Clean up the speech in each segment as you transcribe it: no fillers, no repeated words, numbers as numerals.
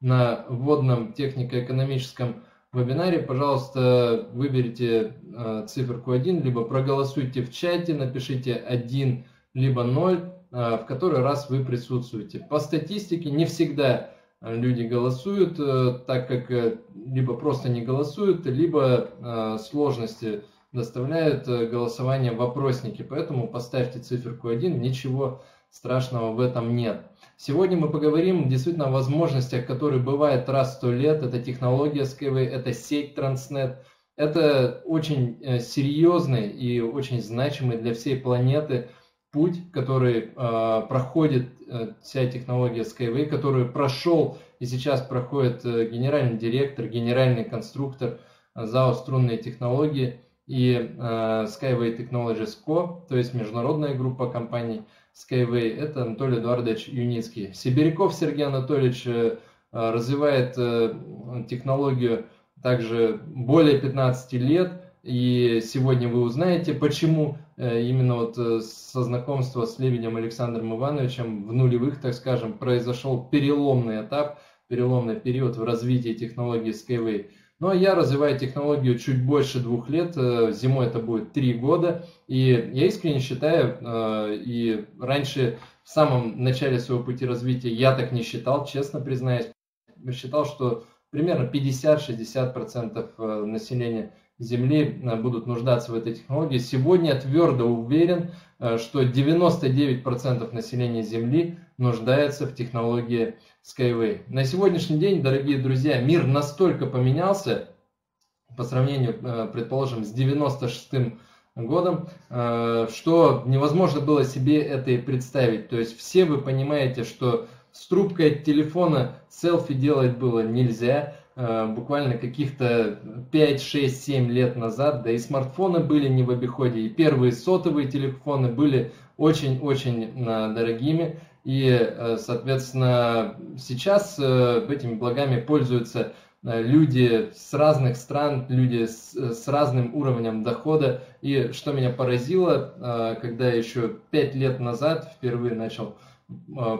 на вводном технико-экономическом вебинаре, пожалуйста, выберите циферку 1, либо проголосуйте в чате, напишите 1, либо 0, в который раз вы присутствуете. По статистике не всегда люди голосуют, так как либо просто не голосуют, либо сложности доставляют голосование в вопроснике. Поэтому поставьте циферку 1, ничего страшного в этом нет. Сегодня мы поговорим действительно о возможностях, которые бывают раз в 100 лет. Это технология Skyway, это сеть Transnet. Это очень серьезный и очень значимый для всей планеты путь, который проходит вся технология Skyway, которую прошел и сейчас проходит генеральный директор, генеральный конструктор ЗАО «Струнные технологии» и Skyway Technologies Co, то есть международная группа компаний Skyway, это Анатолий Эдуардович Юницкий. Сибиряков Сергей Анатольевич развивает технологию также более 15 лет, и сегодня вы узнаете, почему именно вот со знакомства с Лебедем Александром Ивановичем в нулевых, так скажем, произошел переломный этап, переломный период в развитии технологии Skyway. Ну а я развиваю технологию чуть больше 2 лет, зимой это будет 3 года, и я искренне считаю, и раньше в самом начале своего пути развития я так не считал, честно признаюсь, я считал, что примерно 50-60% населения Земли будут нуждаться в этой технологии. Сегодня я твердо уверен, что 99% населения Земли нуждается в технологии Skyway. На сегодняшний день, дорогие друзья, мир настолько поменялся, по сравнению, предположим, с 96-м годом, что невозможно было себе это и представить. То есть все вы понимаете, что с трубкой от телефона селфи делать было нельзя, буквально каких-то 5, 6, 7 лет назад, да и смартфоны были не в обиходе, и первые сотовые телефоны были очень-очень дорогими, и, соответственно, сейчас этими благами пользуются люди с разных стран, люди с разным уровнем дохода, и что меня поразило, когда еще 5 лет назад впервые начал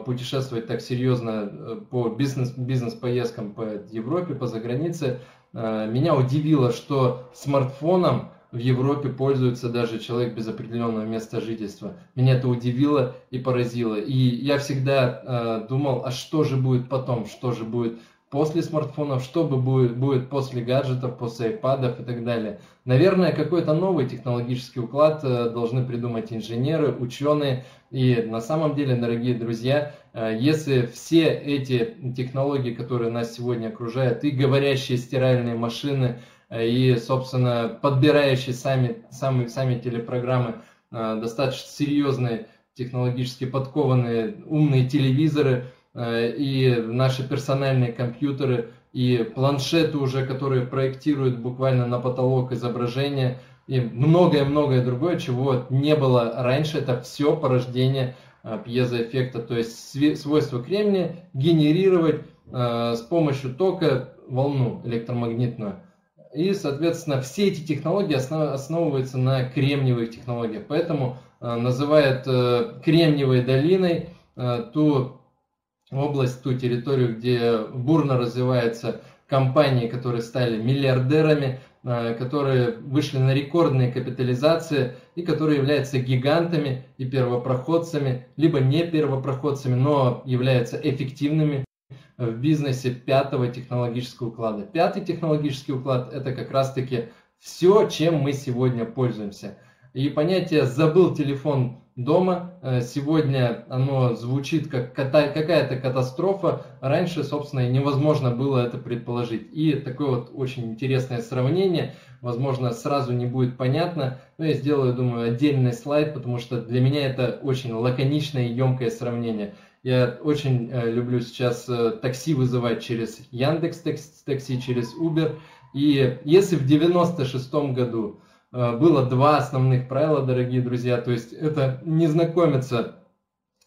путешествовать так серьезно по бизнес-поездкам по Европе, по загранице, меня удивило, что смартфоном в Европе пользуется даже человек без определенного места жительства. Меня это удивило и поразило. И я всегда думал, а что же будет потом, что же будет после смартфонов, что будет после гаджетов, после iPad'ов и так далее. Наверное, какой-то новый технологический уклад должны придумать инженеры, ученые. И на самом деле, дорогие друзья, если все эти технологии, которые нас сегодня окружают, и говорящие стиральные машины, и, собственно, подбирающие сами телепрограммы, достаточно серьезные, технологически подкованные, умные телевизоры, и наши персональные компьютеры, и планшеты уже, которые проектируют буквально на потолок изображения, и многое-многое другое, чего не было раньше. Это все порождение пьезоэффекта, то есть свойство кремния генерировать с помощью тока волну электромагнитную. И, соответственно, все эти технологии основываются на кремниевых технологиях, поэтому называют кремниевой долиной ту территорию, где бурно развиваются компании, которые стали миллиардерами, которые вышли на рекордные капитализации и которые являются гигантами и первопроходцами, либо не первопроходцами, но являются эффективными в бизнесе 5-го технологического уклада. 5-й технологический уклад – это как раз-таки все, чем мы сегодня пользуемся. И понятие «забыл телефон дома» сегодня оно звучит как какая-то катастрофа. Раньше, собственно, невозможно было это предположить. И такое вот очень интересное сравнение, возможно, сразу не будет понятно, но я сделаю, думаю, отдельный слайд, потому что для меня это очень лаконичное и емкое сравнение. Я очень люблю сейчас такси вызывать через Яндекс, такси через Uber. И если в 96-м году было 2 основных правила, дорогие друзья, то есть это не знакомиться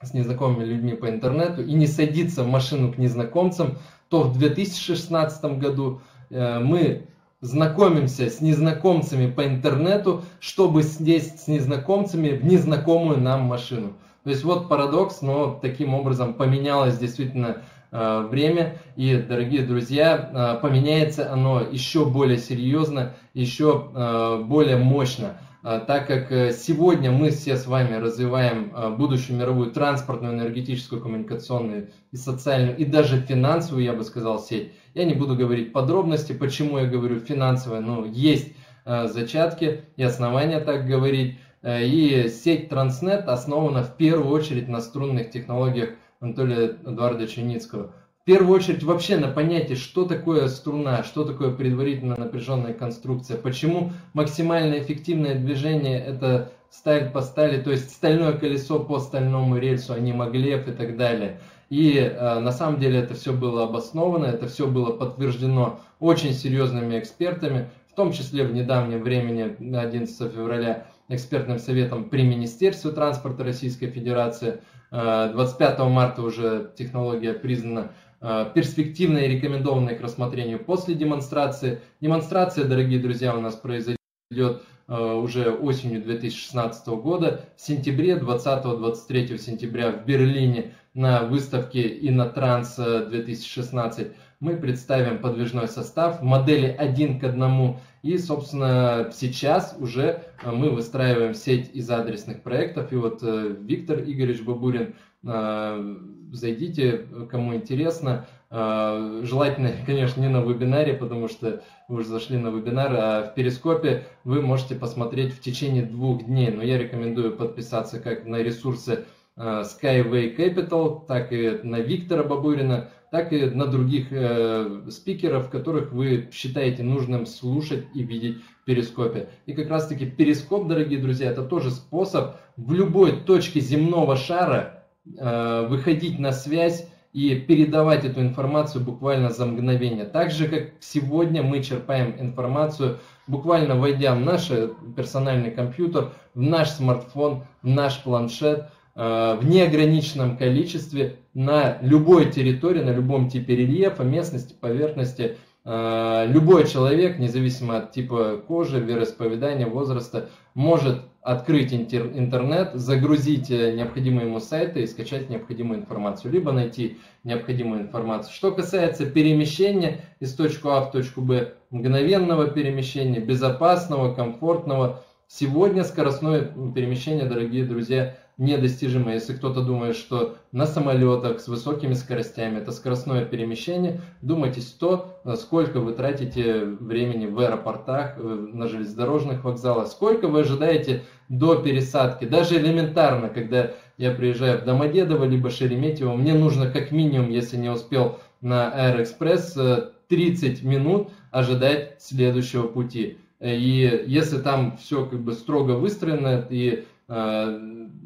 с незнакомыми людьми по интернету и не садиться в машину к незнакомцам, то в 2016 году мы знакомимся с незнакомцами по интернету, чтобы сесть с незнакомцами в незнакомую нам машину. То есть вот парадокс, но таким образом поменялось действительно время. И, дорогие друзья, поменяется оно еще более серьезно, еще более мощно, так как сегодня мы все с вами развиваем будущую мировую транспортную, энергетическую, коммуникационную и социальную, и даже финансовую, я бы сказал, сеть. Я не буду говорить подробности, почему я говорю финансовая, но есть зачатки и основания так говорить. И сеть Transnet основана в первую очередь на струнных технологиях Анатолия Эдуардовича Юницкого. В первую очередь вообще на понятие, что такое струна, что такое предварительно напряженная конструкция, почему максимально эффективное движение – это сталь по стали, то есть стальное колесо по стальному рельсу, а не маглев и так далее. И на самом деле это все было обосновано, это все было подтверждено очень серьезными экспертами, в том числе в недавнем времени, 11 февраля, экспертным советом при Министерстве транспорта Российской Федерации. 25 марта уже технология признана перспективной и рекомендованной к рассмотрению после демонстрации. Демонстрация, дорогие друзья, у нас произойдет уже осенью 2016 года, в сентябре, 20-23 сентября в Берлине на выставке «ИнноТранс 2016». Мы представим подвижной состав, модели 1 к 1. И, собственно, сейчас уже мы выстраиваем сеть из адресных проектов. И вот Виктор Игоревич Бабурин, зайдите, кому интересно. Желательно, конечно, не на вебинаре, потому что вы уже зашли на вебинар, а в Перископе вы можете посмотреть в течение 2 дней. Но я рекомендую подписаться как на ресурсы Skyway Capital, так и на Виктора Бабурина, так и на других спикеров, которых вы считаете нужным слушать и видеть в Перископе. И как раз таки Перископ, дорогие друзья, это тоже способ в любой точке земного шара выходить на связь и передавать эту информацию буквально за мгновение. Так же, как сегодня мы черпаем информацию, буквально войдя в наш персональный компьютер, в наш смартфон, в наш планшет, в неограниченном количестве на любой территории, на любом типе рельефа, местности, поверхности. Любой человек, независимо от типа кожи, вероисповедания, возраста, может открыть интернет, загрузить необходимые ему сайты и скачать необходимую информацию, либо найти необходимую информацию. Что касается перемещения из точку А в точку Б, мгновенного перемещения, безопасного, комфортного, сегодня скоростное перемещение, дорогие друзья, недостижимо. Если кто-то думает, что на самолетах с высокими скоростями это скоростное перемещение, думайте, сколько вы тратите времени в аэропортах, на железнодорожных вокзалах, сколько вы ожидаете до пересадки. Даже элементарно, когда я приезжаю в Домодедово, либо Шереметьево, мне нужно как минимум, если не успел на Аэроэкспресс, 30 минут ожидать следующего пути. И если там все как бы строго выстроено, и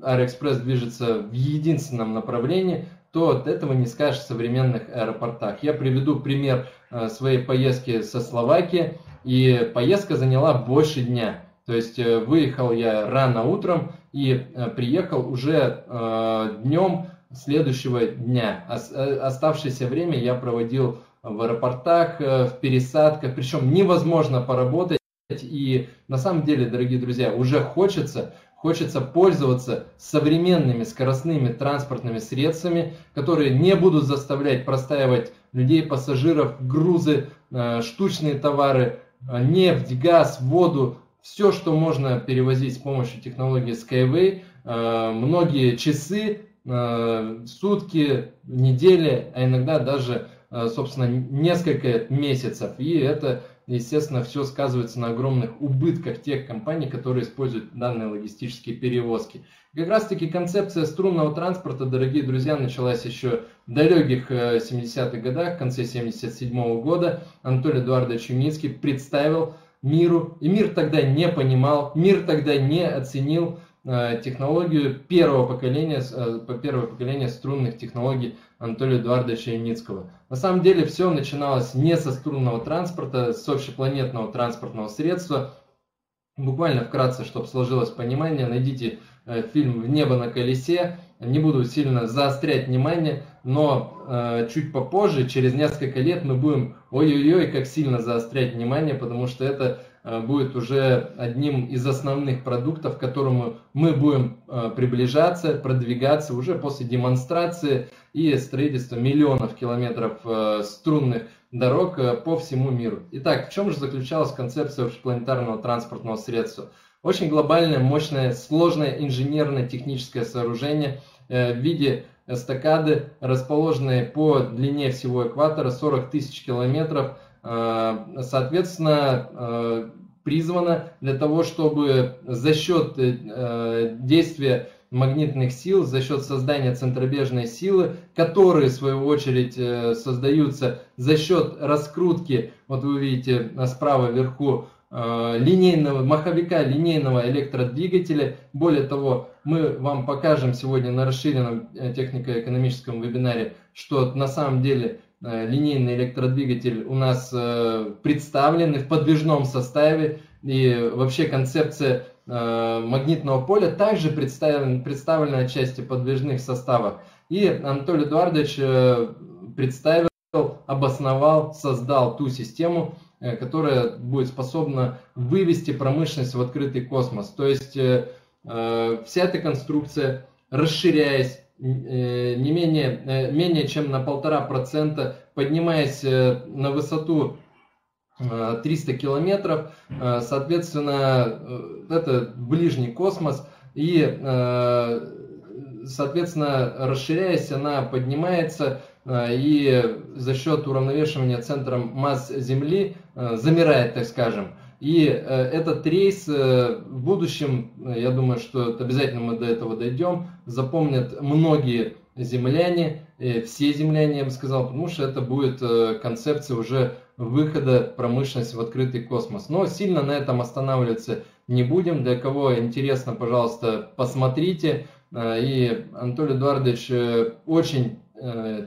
Аэроэкспресс движется в единственном направлении, то от этого не скажешь в современных аэропортах. Я приведу пример своей поездки со Словакии, и поездка заняла больше дня. То есть выехал я рано утром и приехал уже днем следующего дня. Оставшееся время я проводил в аэропортах, в пересадках, причем невозможно поработать. И на самом деле, дорогие друзья, уже хочется пользоваться современными скоростными транспортными средствами, которые не будут заставлять простаивать людей, пассажиров, грузы, штучные товары, нефть, газ, воду, все, что можно перевозить с помощью технологии Skyway, многие часы, сутки, недели, а иногда даже, собственно, несколько месяцев. И это, естественно, все сказывается на огромных убытках тех компаний, которые используют данные логистические перевозки. Как раз таки концепция струнного транспорта, дорогие друзья, началась еще в далеких 70-х годах, в конце 77-го года. Анатолий Эдуардович Юницкий представил миру, и мир тогда не понимал, мир тогда не оценил технологию первого поколения струнных технологий Анатолия Эдуардовича Юницкого. На самом деле все начиналось не со струнного транспорта, с общепланетного транспортного средства. Буквально вкратце, чтобы сложилось понимание, найдите фильм «В небо на колесе». Не буду сильно заострять внимание, но чуть попозже, через несколько лет, мы будем ой-ой-ой, как сильно заострять внимание, потому что это будет уже одним из основных продуктов, к которому мы будем приближаться, продвигаться уже после демонстрации и строительства миллионов километров струнных дорог по всему миру. Итак, в чем же заключалась концепция общепланетарного транспортного средства? Очень глобальное, мощное, сложное инженерно-техническое сооружение в виде эстакады, расположенные по длине всего экватора 40 тысяч километров, соответственно, призвана для того, чтобы за счет действия магнитных сил, за счет создания центробежной силы, которые, в свою очередь, создаются за счет раскрутки, вот вы видите справа вверху, линейного маховика, линейного электродвигателя. Более того, мы вам покажем сегодня на расширенном технико-экономическом вебинаре, что на самом деле линейный электродвигатель у нас представлен в подвижном составе, и вообще концепция магнитного поля также представлена отчасти в подвижных составах. И Анатолий Эдуардович представил, обосновал, создал ту систему, которая будет способна вывести промышленность в открытый космос. То есть вся эта конструкция, расширяясь менее чем на 1,5%, поднимаясь на высоту 300 километров, соответственно, это ближний космос, и, соответственно, расширяясь, она поднимается, и за счет уравновешивания центром масс Земли замирает, так скажем. И этот рейс в будущем, я думаю, что обязательно мы до этого дойдем, запомнят многие земляне, все земляне, я бы сказал, потому что это будет концепция уже выхода промышленности в открытый космос. Но сильно на этом останавливаться не будем. Для кого интересно, пожалуйста, посмотрите. И Анатолий Эдуардович очень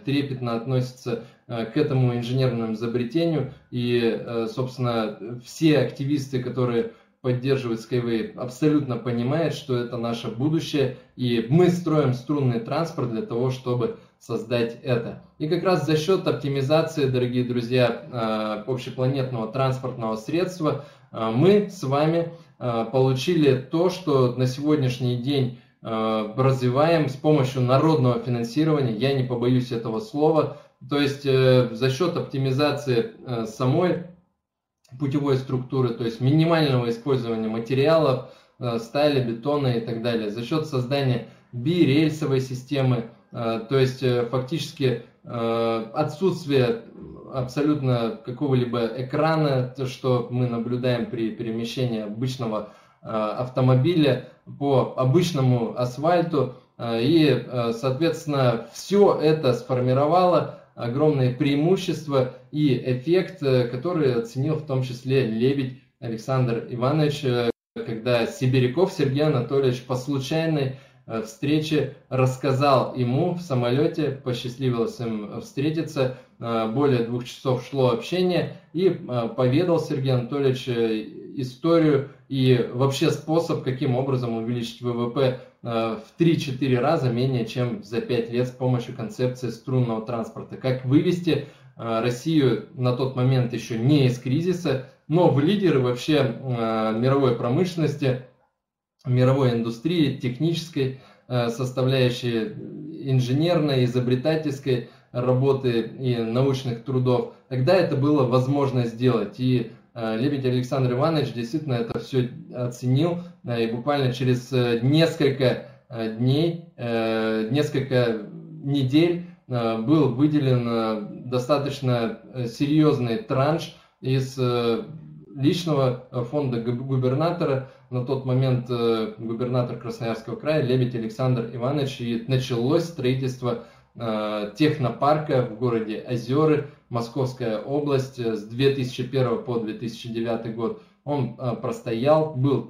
трепетно относится к этому инженерному изобретению, и, собственно, все активисты, которые поддерживают Skyway, абсолютно понимают, что это наше будущее, и мы строим струнный транспорт для того, чтобы создать это. И как раз за счет оптимизации, дорогие друзья, общепланетного транспортного средства мы с вами получили то, что на сегодняшний день развиваем с помощью народного финансирования, я не побоюсь этого слова, то есть за счет оптимизации самой путевой структуры, то есть минимального использования материалов, стали, бетона и так далее, за счет создания бирельсовой системы, то есть фактически отсутствие абсолютно какого-либо экрана, то, что мы наблюдаем при перемещении обычного автомобиля по обычному асфальту, и, соответственно, все это сформировало огромные преимущества и эффект, который оценил в том числе Лебедь Александр Иванович, когда Сибиряков Сергей Анатольевич по случайной встрече рассказал ему в самолете, посчастливилось им встретиться, более 2 часов шло общение, и поведал Сергей Анатольевич историю и вообще способ, каким образом увеличить ВВП в 3-4 раза менее чем за 5 лет с помощью концепции струнного транспорта. Как вывести Россию на тот момент еще не из кризиса, но в лидеры вообще мировой промышленности, мировой индустрии, технической составляющей, инженерной, изобретательской работы и научных трудов. Тогда это было возможно сделать, и Лебедь Александр Иванович действительно это все оценил, и буквально через несколько дней, несколько недель был выделен достаточно серьезный транш из личного фонда губернатора, на тот момент губернатор Красноярского края Лебедь Александр Иванович, и началось строительство технопарка в городе Озеры, Московская область, с 2001 по 2009 год. Он простоял, был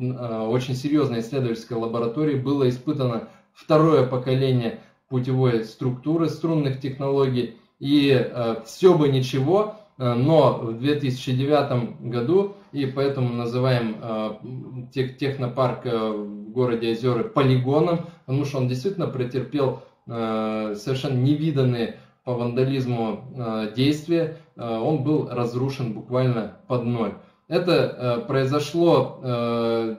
очень серьезной исследовательской лабораторией, было испытано второе поколение путевой структуры струнных технологий, и все бы ничего, но в 2009 году, и поэтому называем технопарк в городе Озеры полигоном, потому что он действительно претерпел совершенно невиданные по вандализму действия, он был разрушен буквально под ноль. Это произошло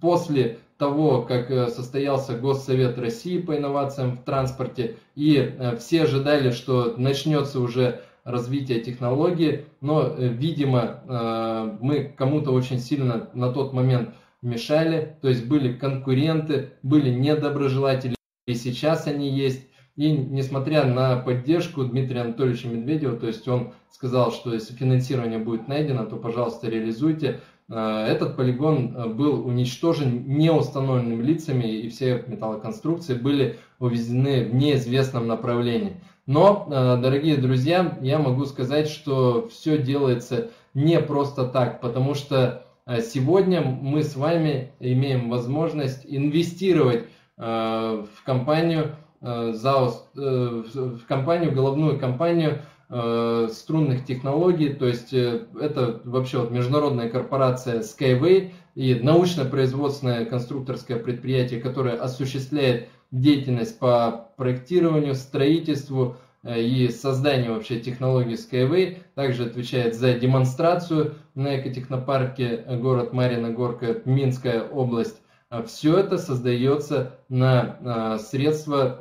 после того, как состоялся Госсовет России по инновациям в транспорте, и все ожидали, что начнется уже развитие технологии, но, видимо, мы кому-то очень сильно на тот момент мешали, то есть были конкуренты, были недоброжелатели, и сейчас они есть. И несмотря на поддержку Дмитрия Анатольевича Медведева, то есть он сказал, что если финансирование будет найдено, то, пожалуйста, реализуйте. Этот полигон был уничтожен неустановленными лицами, и все металлоконструкции были увезены в неизвестном направлении. Но, дорогие друзья, я могу сказать, что все делается не просто так, потому что сегодня мы с вами имеем возможность инвестировать в головную компанию струнных технологий, то есть это вообще вот международная корпорация Skyway и научно-производственное конструкторское предприятие, которое осуществляет деятельность по проектированию, строительству и созданию вообще технологий Skyway, также отвечает за демонстрацию на экотехнопарке город Марьиногорка, Минская область. Все это создается на средства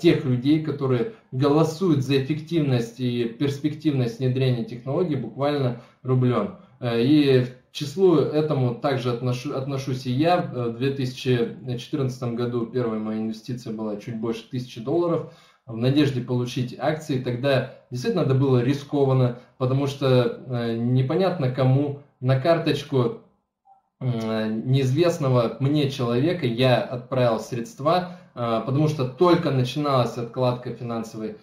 тех людей, которые голосуют за эффективность и перспективность внедрения технологий буквально рублем. И к числу этому также отношусь и я. В 2014 году первая моя инвестиция была чуть больше $1000 в надежде получить акции. Тогда действительно это было рискованно, потому что непонятно кому на карточку неизвестного мне человека я отправил средства, потому что только начиналась откладка финансовой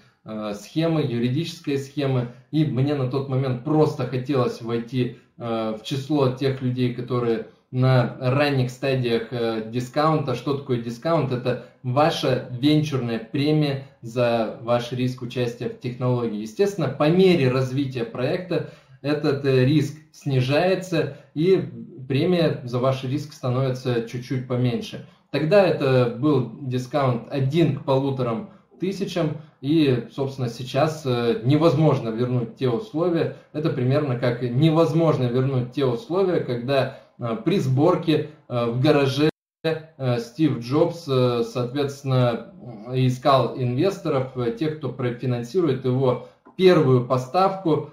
схемы, юридической схемы, и мне на тот момент просто хотелось войти в число тех людей, которые на ранних стадиях дискаунта. Что такое дискаунт? Это ваша венчурная премия за ваш риск участия в технологии. Естественно, по мере развития проекта этот риск снижается, и премия за ваш риск становится чуть-чуть поменьше. Тогда это был дискаунт 1 к 1500, и, собственно, сейчас невозможно вернуть те условия. Это примерно как невозможно вернуть те условия, когда при сборке в гараже Стив Джобс, соответственно, искал инвесторов, тех, кто профинансирует его первую поставку,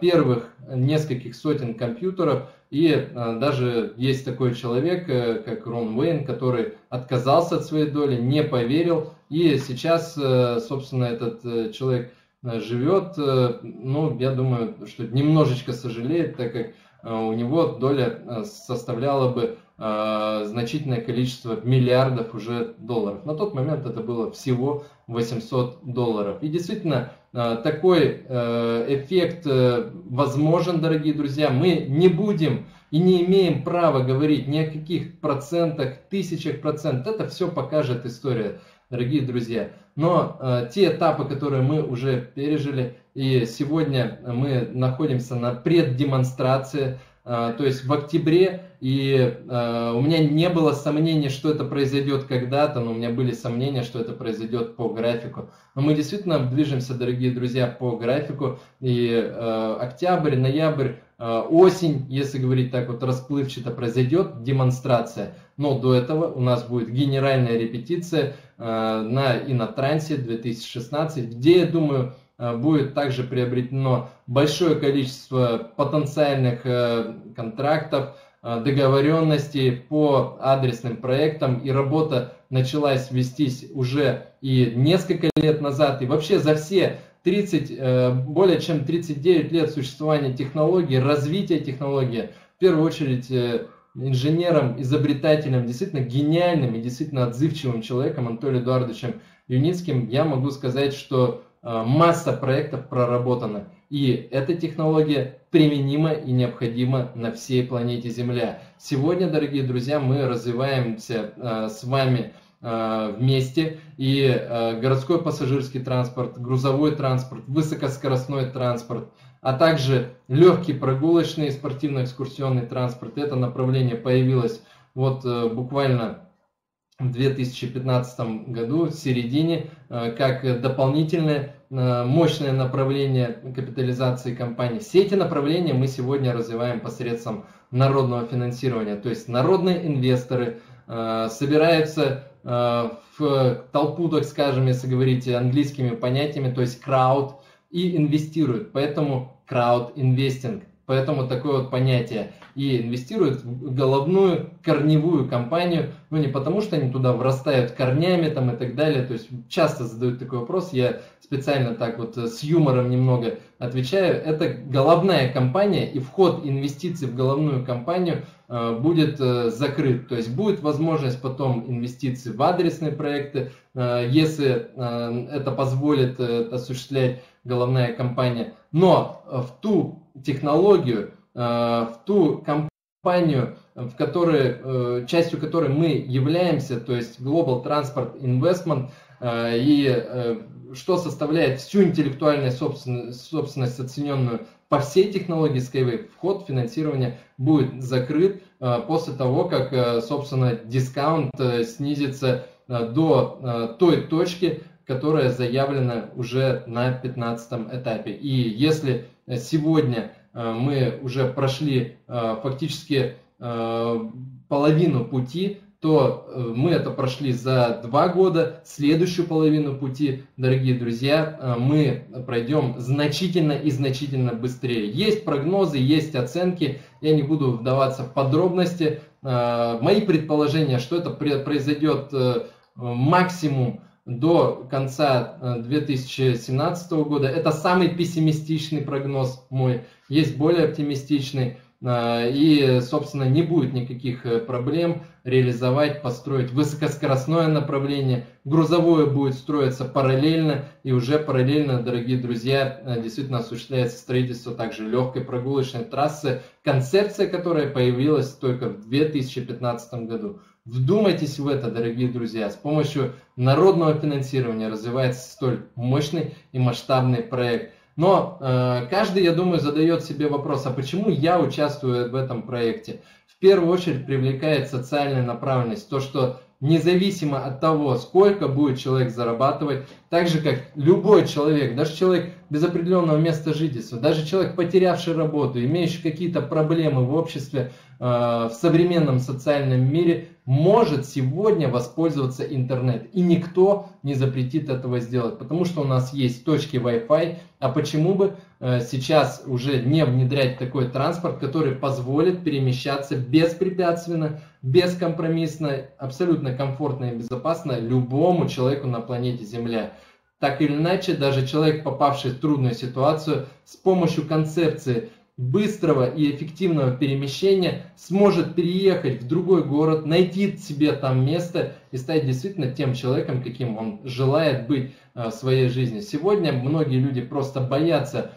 первых нескольких сотен компьютеров. И даже есть такой человек, как Рон Уэйн, который отказался от своей доли, не поверил. И сейчас, собственно, этот человек живет, ну, я думаю, что немножечко сожалеет, так как у него доля составляла бы значительное количество миллиардов уже долларов. На тот момент это было всего $800. И действительно, такой эффект возможен, дорогие друзья. Мы не будем и не имеем права говорить ни о каких процентах, тысячах процентов. Это все покажет история, дорогие друзья. Но те этапы, которые мы уже пережили, и сегодня мы находимся на преддемонстрации, то есть в октябре, и у меня не было сомнений, что это произойдет когда-то, но у меня были сомнения, что это произойдет по графику. Но мы действительно движемся, дорогие друзья, по графику. И октябрь, ноябрь, осень, если говорить так вот расплывчато, произойдет демонстрация. Но до этого у нас будет генеральная репетиция на ИнноТрансе 2016, где, я думаю, будет также приобретено большое количество потенциальных контрактов, договоренности по адресным проектам, и работа началась вестись уже и несколько лет назад, и вообще за все более чем 39 лет существования технологии, развития технологии, в первую очередь инженером, изобретателем, действительно гениальным и действительно отзывчивым человеком Анатолием Эдуардовичем Юницким, я могу сказать, что масса проектов проработана, и эта технология применима и необходима на всей планете Земля. Сегодня, дорогие друзья, мы развиваемся с вами вместе, и городской пассажирский транспорт, грузовой транспорт, высокоскоростной транспорт, а также легкий прогулочный спортивно-экскурсионный транспорт. Это направление появилось вот буквально в 2015 году, в середине, как дополнительное мощное направление капитализации компании. Все эти направления мы сегодня развиваем посредством народного финансирования. То есть народные инвесторы собираются в толпу, так скажем, если говорить английскими понятиями, то есть крауд, и инвестируют. Поэтому крауд-инвестинг. Поэтому такое вот понятие. И инвестируют в головную корневую компанию. Ну, не потому, что они туда врастают корнями там и так далее. То есть часто задают такой вопрос. Я специально так вот с юмором немного отвечаю. Это головная компания, и вход инвестиций в головную компанию будет закрыт. То есть будет возможность потом инвестиций в адресные проекты, если это позволит осуществлять головная компания. Но в ту технологию, в ту компанию, в которой, частью которой мы являемся, то есть Global Transport Investment, и что составляет всю интеллектуальную собственность, оцененную по всей технологии Skyway, вход финансирования будет закрыт после того, как, собственно, дисконт снизится до той точки, которая заявлена уже на 15 этапе. И если сегодня мы уже прошли фактически половину пути, то мы это прошли за 2 года. Следующую половину пути, дорогие друзья, мы пройдем значительно и значительно быстрее. Есть прогнозы, есть оценки. Я не буду вдаваться в подробности. Мои предположения, что это произойдет максимум до конца 2017 года. Это самый пессимистичный прогноз мой. Есть более оптимистичный. И, собственно, не будет никаких проблем реализовать, построить высокоскоростное направление. Грузовое будет строиться параллельно. И уже параллельно, дорогие друзья, действительно осуществляется строительство также легкой прогулочной трассы. Концепция, которая появилась только в 2015 году. Вдумайтесь в это, дорогие друзья. С помощью народного финансирования развивается столь мощный и масштабный проект. Но каждый, я думаю, задает себе вопрос, а почему я участвую в этом проекте? В первую очередь привлекает социальная направленность. То, что независимо от того, сколько будет человек зарабатывать, так же, как любой человек, даже человек без определенного места жительства, даже человек, потерявший работу, имеющий какие-то проблемы в обществе, в современном социальном мире, может сегодня воспользоваться интернет. И никто не запретит этого сделать, потому что у нас есть точки Wi-Fi. А почему бы сейчас уже не внедрять такой транспорт, который позволит перемещаться беспрепятственно, бескомпромиссно, абсолютно комфортно и безопасно любому человеку на планете Земля. Так или иначе, даже человек, попавший в трудную ситуацию, с помощью концепции быстрого и эффективного перемещения сможет переехать в другой город, найти себе там место и стать действительно тем человеком, каким он желает быть в своей жизни. Сегодня многие люди просто боятся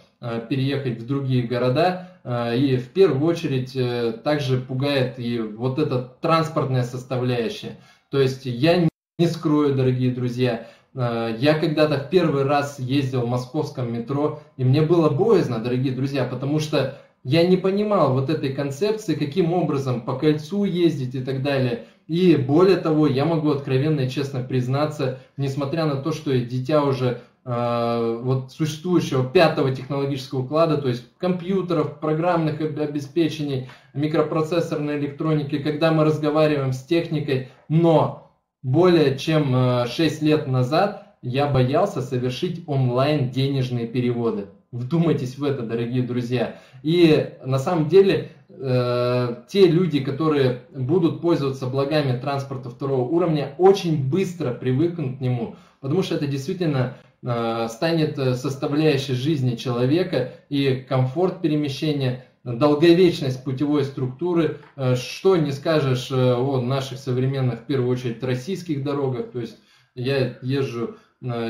переехать в другие города, и в первую очередь также пугает и вот эта транспортная составляющая. То есть я не скрою, дорогие друзья, я когда-то в первый раз ездил в московском метро, и мне было боязно, дорогие друзья, потому что я не понимал вот этой концепции, каким образом по кольцу ездить и так далее. И более того, я могу откровенно и честно признаться, несмотря на то, что дитя уже вот существующего 5-го технологического уклада, то есть компьютеров, программных обеспечений, микропроцессорной электроники, когда мы разговариваем с техникой, но... Более чем 6 лет назад я боялся совершить онлайн денежные переводы. Вдумайтесь в это, дорогие друзья. И на самом деле те люди, которые будут пользоваться благами транспорта второго уровня, очень быстро привыкнут к нему, потому что это действительно станет составляющей жизни человека, и комфорт перемещения, долговечность путевой структуры, что не скажешь о наших современных, в первую очередь, российских дорогах. То есть я езжу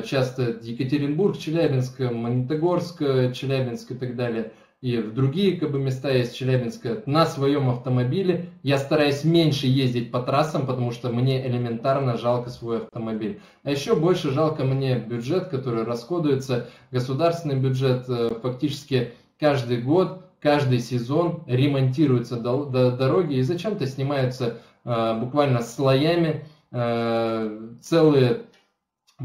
часто Екатеринбург, Челябинск, Магнитогорск, Челябинск и так далее, и в другие места из Челябинска на своем автомобиле. Я стараюсь меньше ездить по трассам, потому что мне элементарно жалко свой автомобиль. А еще больше жалко мне бюджет, который расходуется, государственный бюджет, фактически каждый год. Каждый сезон ремонтируются дороги, и зачем-то снимаются буквально слоями целые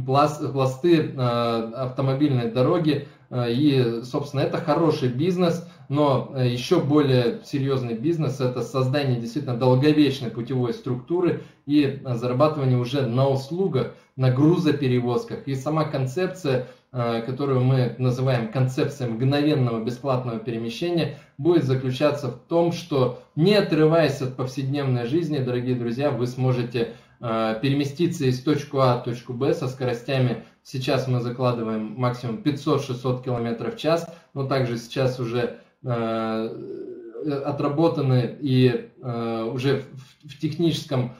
пласты автомобильной дороги. И, собственно, это хороший бизнес, но еще более серьезный бизнес – это создание действительно долговечной путевой структуры и зарабатывание уже на услугах, на грузоперевозках. И сама концепция, которую мы называем концепцией мгновенного бесплатного перемещения, будет заключаться в том, что, не отрываясь от повседневной жизни, дорогие друзья, вы сможете переместиться из точку А в точку Б со скоростями. Сейчас мы закладываем максимум 500-600 км в час, но также сейчас уже отработаны и уже в технической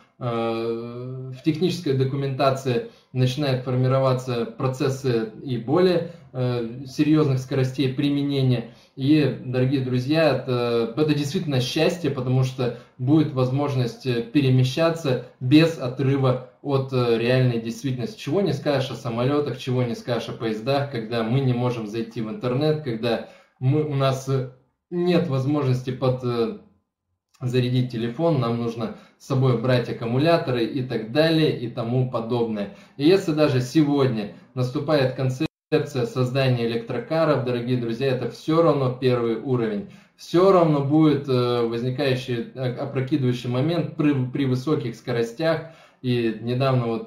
документации начинают формироваться процессы и более серьезных скоростей применения. И, дорогие друзья, это действительно счастье, потому что будет возможность перемещаться без отрыва от реальной действительности. Чего не скажешь о самолетах, чего не скажешь о поездах, когда мы не можем зайти в интернет, когда у нас нет возможности зарядить телефон, нам нужно с собой брать аккумуляторы и так далее и тому подобное. И если даже сегодня наступает концепция создания электрокаров, дорогие друзья, это все равно первый уровень. Все равно будет возникающий опрокидывающий момент при высоких скоростях. И недавно,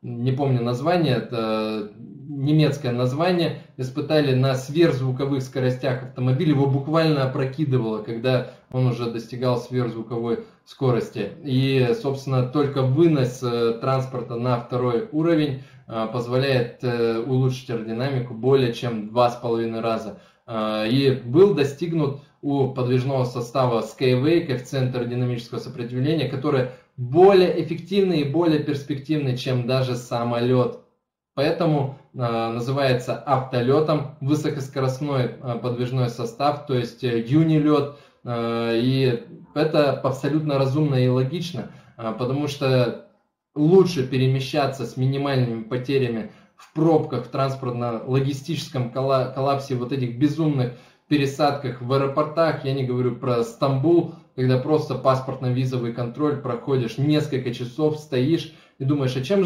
не помню название, это немецкое название, испытали на сверхзвуковых скоростях автомобиль, его буквально опрокидывало, когда он уже достигал сверхзвуковой скорости. И, собственно, только вынос транспорта на второй уровень позволяет улучшить аэродинамику более чем 2,5 раза. И был достигнут у подвижного состава Skyway коэффициент аэродинамического сопротивления, который более эффективный и более перспективный, чем даже самолет. Поэтому называется автолетом высокоскоростной подвижной состав, то есть юнилет. И это абсолютно разумно и логично, потому что лучше перемещаться с минимальными потерями в пробках, в транспортно-логистическом коллапсе, вот этих безумных пересадках в аэропортах. Я не говорю про Стамбул, когда просто паспортно-визовый контроль проходишь несколько часов, стоишь и думаешь, а чем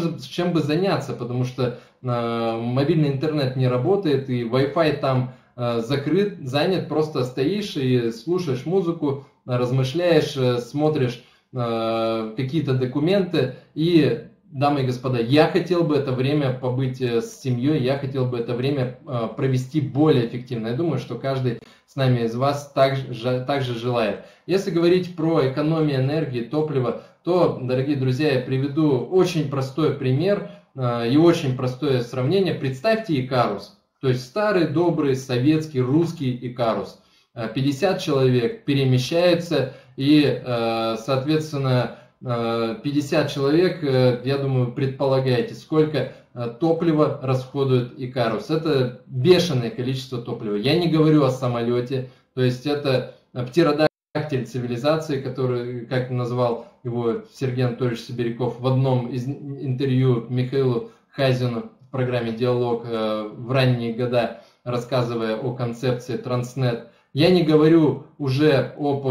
бы заняться, потому что мобильный интернет не работает, и Wi-Fi там закрыт, занят, просто стоишь и слушаешь музыку, размышляешь, смотришь какие-то документы. И, дамы и господа, я хотел бы это время побыть с семьей, я хотел бы это время провести более эффективно. Я думаю, что каждый с нами из вас также желает. Если говорить про экономию энергии, топлива, то, дорогие друзья, я приведу очень простой пример и очень простое сравнение. Представьте Икарус, то есть старый, добрый, советский, русский Икарус. 50 человек перемещаются и, соответственно, 50 человек, я думаю, предполагаете, сколько топлива расходует Икарус. Это бешеное количество топлива. Я не говорю о самолете, то есть это птеродактиль цивилизации, который, как назвал его Сергей Анатольевич Сибиряков в одном из интервью Михаилу Хазину в программе «Диалог» в ранние года, рассказывая о концепции Transnet. Я не говорю уже об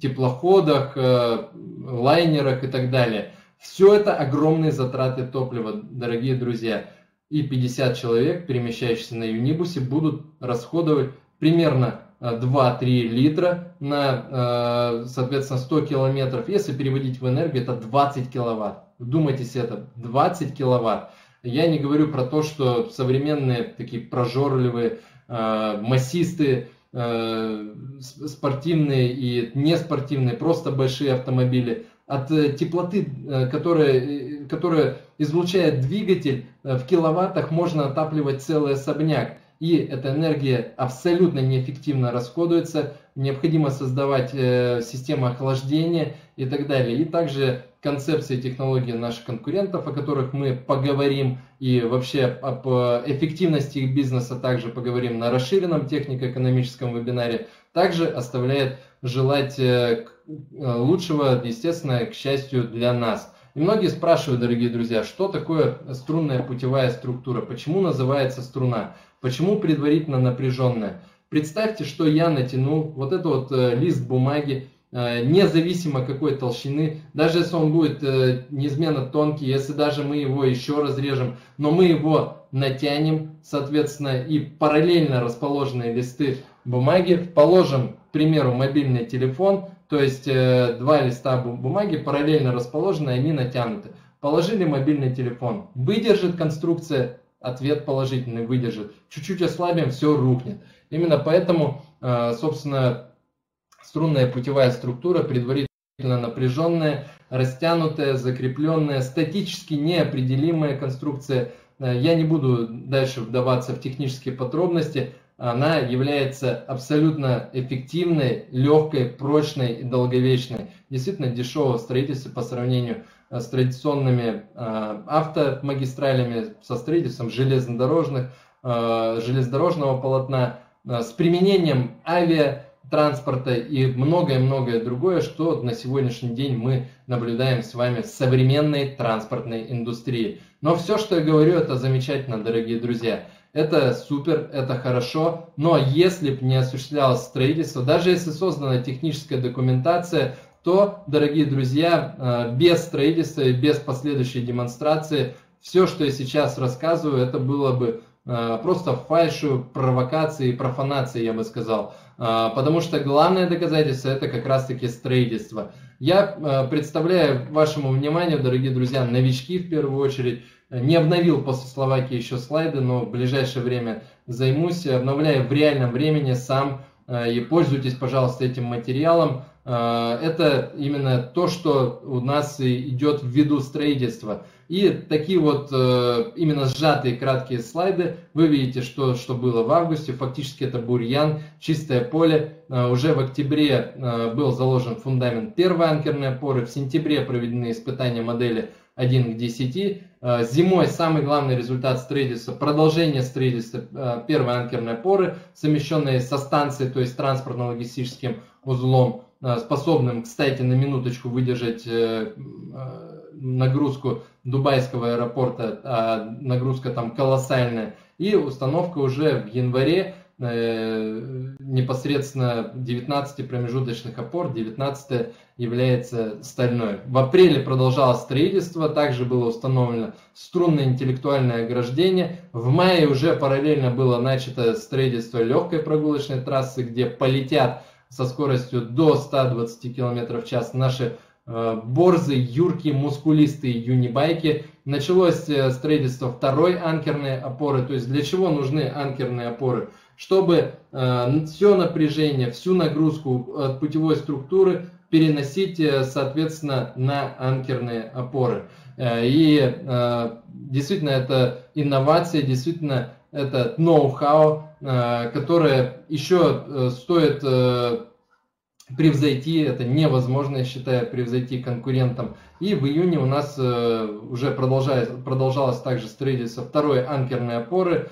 теплоходах, лайнерах и так далее. Все это огромные затраты топлива, дорогие друзья. И 50 человек, перемещающихся на юнибусе, будут расходовать примерно 2-3 литра на, соответственно, 100 километров. Если переводить в энергию, это 20 киловатт. Вдумайтесь, это 20 киловатт. Я не говорю про то, что современные такие прожорливые, массистые, спортивные и неспортивные, просто большие автомобили. От теплоты, которая излучает двигатель, в киловаттах можно отапливать целый особняк. И эта энергия абсолютно неэффективно расходуется. Необходимо создавать систему охлаждения и так далее. И также концепции и технологии наших конкурентов, о которых мы поговорим, и вообще об эффективности их бизнеса также поговорим на расширенном технико-экономическом вебинаре, также оставляет желать лучшего, естественно, к счастью для нас. И многие спрашивают, дорогие друзья, что такое струнная путевая структура, почему называется струна, почему предварительно напряженная. Представьте, что я натянул вот этот лист бумаги, независимо какой толщины, даже если он будет неизменно тонкий, если даже мы его еще разрежем, но мы его натянем, соответственно, и параллельно расположенные листы бумаги положим, к примеру, мобильный телефон, то есть два листа бумаги параллельно расположены, они натянуты. Положили мобильный телефон, выдержит конструкция, ответ положительный, выдержит. Чуть-чуть ослабим, все рухнет. Именно поэтому, собственно, струнная путевая структура предварительно напряженная, растянутая, закрепленная, статически неопределимая конструкция. Я не буду дальше вдаваться в технические подробности. Она является абсолютно эффективной, легкой, прочной и долговечной. Действительно дешевое строительство по сравнению с традиционными автомагистралями, со строительством железнодорожного полотна, с применением авиатранспорта и многое-многое другое, что на сегодняшний день мы наблюдаем с вами в современной транспортной индустрии. Но все, что я говорю, это замечательно, дорогие друзья. Это супер, это хорошо, но если бы не осуществлялось строительство, даже если создана техническая документация, то, дорогие друзья, без строительства и без последующей демонстрации, все, что я сейчас рассказываю, это было бы просто фальшью, провокацией и профанацией, я бы сказал. Потому что главное доказательство – это как раз-таки строительство. Я представляю вашему вниманию, дорогие друзья, новички в первую очередь. Не обновил после Словакии еще слайды, но в ближайшее время займусь, обновляю в реальном времени сам, и пользуйтесь, пожалуйста, этим материалом. Это именно то, что у нас идет в виду строительства. И такие вот именно сжатые краткие слайды. Вы видите, что было в августе. Фактически это бурьян, чистое поле. Уже в октябре был заложен фундамент первой анкерной опоры. В сентябре проведены испытания модели 1 к 10. Зимой самый главный результат строительства, продолжение строительства первой анкерной опоры, совмещенной со станцией, то есть транспортно-логистическим узлом, способным, кстати, на минуточку выдержать нагрузку Дубайского аэропорта, а нагрузка там колоссальная. И установка уже в январе непосредственно 19 промежуточных опор, 19 является стальной. В апреле продолжалось строительство, также было установлено струнное интеллектуальное ограждение. В мае уже параллельно было начато строительство легкой прогулочной трассы, где полетят со скоростью до 120 км в час наши борзы, юрки, мускулистые юнибайки. Началось строительство второй анкерной опоры. То есть для чего нужны анкерные опоры? Чтобы все напряжение, всю нагрузку от путевой структуры переносить, соответственно, на анкерные опоры. И действительно это инновация, действительно это ноу-хау, которое еще стоит превзойти, это невозможно, я считаю, превзойти конкурентам. И в июне у нас уже продолжалось также строительство второй анкерной опоры.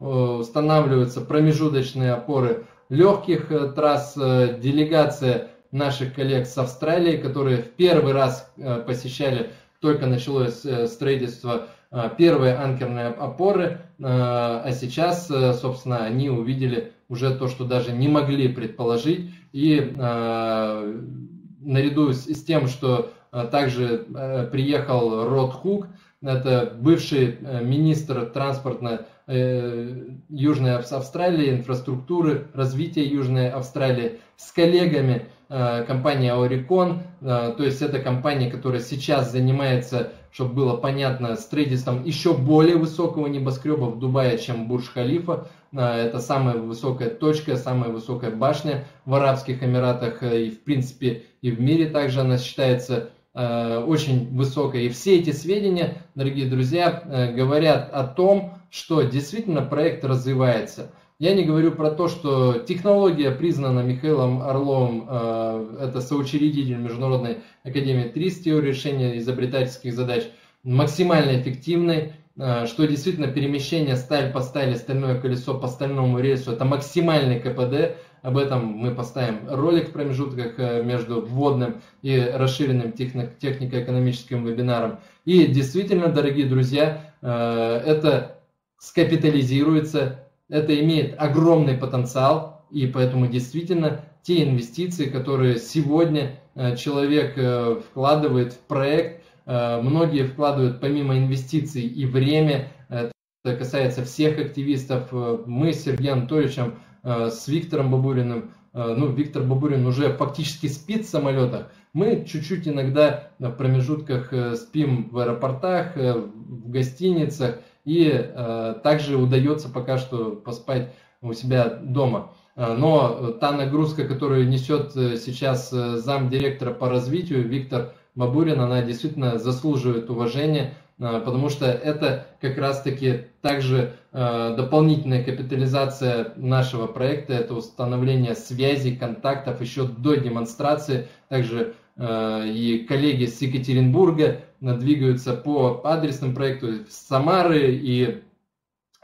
Устанавливаются промежуточные опоры легких трасс. Делегация наших коллег с Австралии, которые в первый раз посещали, только началось строительство первой анкерной опоры, а сейчас, собственно, они увидели уже то, что даже не могли предположить. И наряду с тем, что также приехал Род Хук, это бывший министр транспорта Южной Австралии, инфраструктуры, развития Южной Австралии, с коллегами компании Орикон, то есть это компания, которая сейчас занимается, чтобы было понятно, строительством еще более высокого небоскреба в Дубае, чем Бурдж-Халифа. Это самая высокая точка, самая высокая башня в Арабских Эмиратах и, в принципе, и в мире также она считается очень высокой. И все эти сведения, дорогие друзья, говорят о том, что действительно проект развивается. Я не говорю про то, что технология признана Михаилом Орловым, это соучредитель Международной Академии ТРИС, теории решения изобретательских задач, максимально эффективной, что действительно перемещение сталь по стали, стальное колесо по стальному рельсу, это максимальный КПД. Об этом мы поставим ролик в промежутках между вводным и расширенным технико-экономическим вебинаром. И действительно, дорогие друзья, это скапитализируется, это имеет огромный потенциал, и поэтому действительно те инвестиции, которые сегодня человек вкладывает в проект. Многие вкладывают помимо инвестиций и время. Это касается всех активистов. Мы с Сергеем Анатольевичем, с Виктором Бабуриным, Виктор Бабурин уже фактически спит в самолетах. Мы чуть-чуть иногда в промежутках спим в аэропортах, в гостиницах, и также удается пока что поспать у себя дома. Но та нагрузка, которую несет сейчас замдиректора по развитию Виктор Бабурин, она действительно заслуживает уважения, потому что это как раз-таки также дополнительная капитализация нашего проекта, это установление связей, контактов еще до демонстрации. Также и коллеги с Екатеринбурга двигаются по адресным проектам в Самары и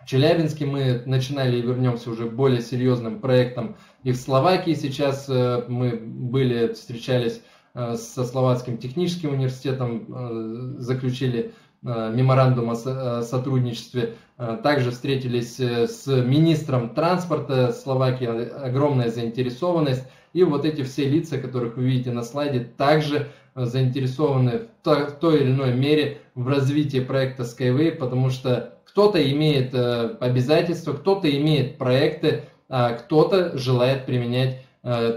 Челябинске. Мы начинали и вернемся уже к более серьезным проектам. И в Словакии сейчас мы были, встречались со Словацким техническим университетом, заключили меморандум о сотрудничестве. Также встретились с министром транспорта Словакии, огромная заинтересованность. И вот эти все лица, которых вы видите на слайде, также заинтересованы в той или иной мере в развитии проекта Skyway, потому что кто-то имеет обязательства, кто-то имеет проекты, а кто-то желает применять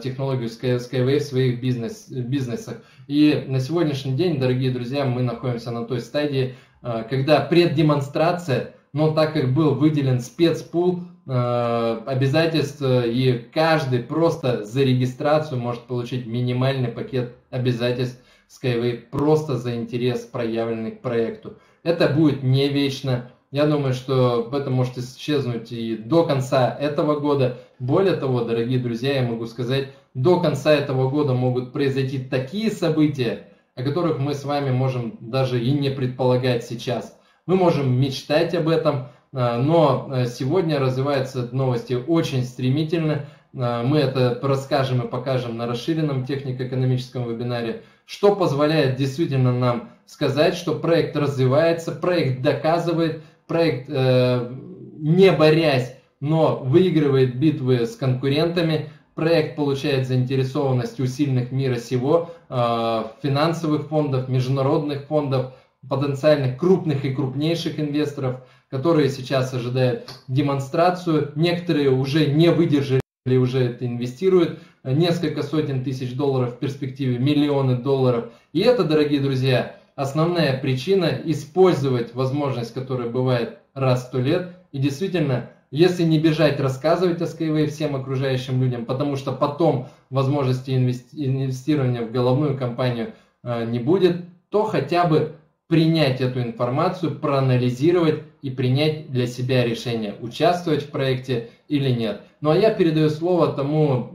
технологию Skyway в своих бизнесах. И на сегодняшний день, дорогие друзья, мы находимся на той стадии, когда преддемонстрация, но так как был выделен спецпул обязательств, и каждый просто за регистрацию может получить минимальный пакет обязательств Skyway просто за интерес, проявленный к проекту. Это будет не вечно. Я думаю, что это может исчезнуть и до конца этого года. Более того, дорогие друзья, я могу сказать, до конца этого года могут произойти такие события, о которых мы с вами можем даже и не предполагать сейчас. Мы можем мечтать об этом, но сегодня развиваются новости очень стремительно. Мы это расскажем и покажем на расширенном технико-экономическом вебинаре, что позволяет действительно нам сказать, что проект развивается, проект доказывает, проект, не борясь, но выигрывает битвы с конкурентами, проект получает заинтересованность у сильных мира сего, финансовых фондов, международных фондов, потенциальных крупных и крупнейших инвесторов, которые сейчас ожидают демонстрацию. Некоторые уже не выдержали, уже это инвестируют. Несколько сотен тысяч долларов, в перспективе миллионы долларов. И это, дорогие друзья, основная причина использовать возможность, которая бывает раз в 100 лет. И действительно, если не бежать рассказывать о Skyway всем окружающим людям, потому что потом возможности инвестирования в головную компанию не будет, то хотя бы принять эту информацию, проанализировать и принять для себя решение, участвовать в проекте или нет. Ну а я передаю слово тому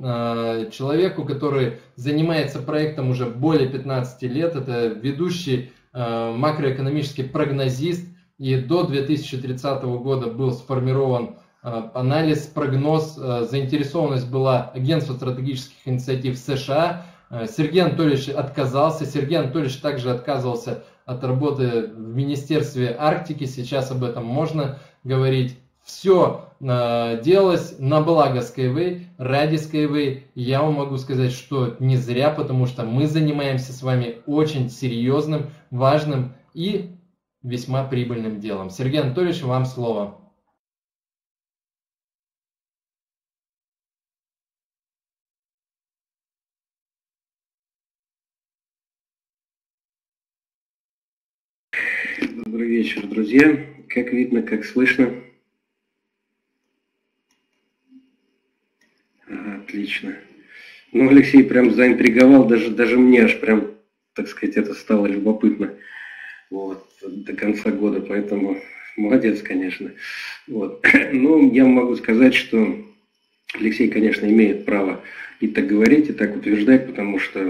человеку, который занимается проектом уже более 15 лет. Это ведущий макроэкономический прогнозист. И до 2030 года был сформирован анализ, прогноз. Заинтересованность была агентства стратегических инициатив США. Сергей Анатольевич отказался. Сергей Анатольевич также отказывался от работы в Министерстве Арктики, сейчас об этом можно говорить. Все делалось на благо Skyway, ради Skyway. Я вам могу сказать, что не зря, потому что мы занимаемся с вами очень серьезным, важным и весьма прибыльным делом. Сергей Анатольевич, вам слово. Добрый вечер, друзья. Как видно, как слышно. Отлично. Ну, Алексей прям заинтриговал, даже мне аж прям, так сказать, это стало любопытно. Вот, до конца года, поэтому молодец, конечно. Вот. Но я могу сказать, что Алексей, конечно, имеет право и так говорить, и так утверждать, потому что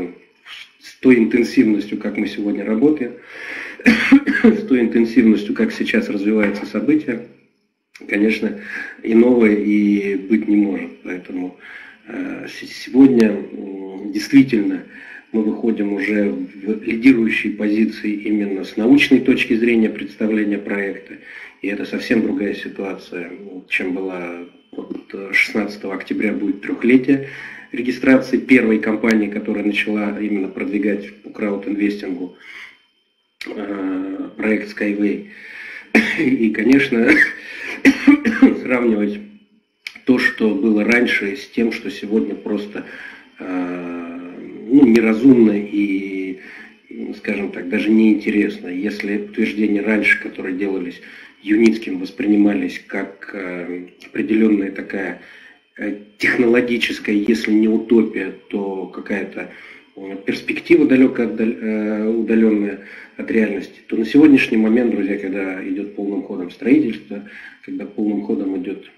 с той интенсивностью, как мы сегодня работаем, с той интенсивностью, как сейчас развиваются события, конечно, иного и быть не может. Поэтому сегодня действительно мы выходим уже в лидирующие позиции именно с научной точки зрения представления проекта. И это совсем другая ситуация, чем была Вот 16 октября будет трехлетие регистрации первой компании, которая начала именно продвигать по крауд-инвестингу проект Skyway. И, конечно, сравнивать то, что было раньше, с тем, что сегодня просто неразумно и, скажем так, даже неинтересно. Если утверждения раньше, которые делались Юницким, воспринимались как определенная такая технологическая, если не утопия, то какая-то перспектива далеко удаленная от реальности, то на сегодняшний момент, друзья, когда идет полным ходом строительство, когда полным ходом идет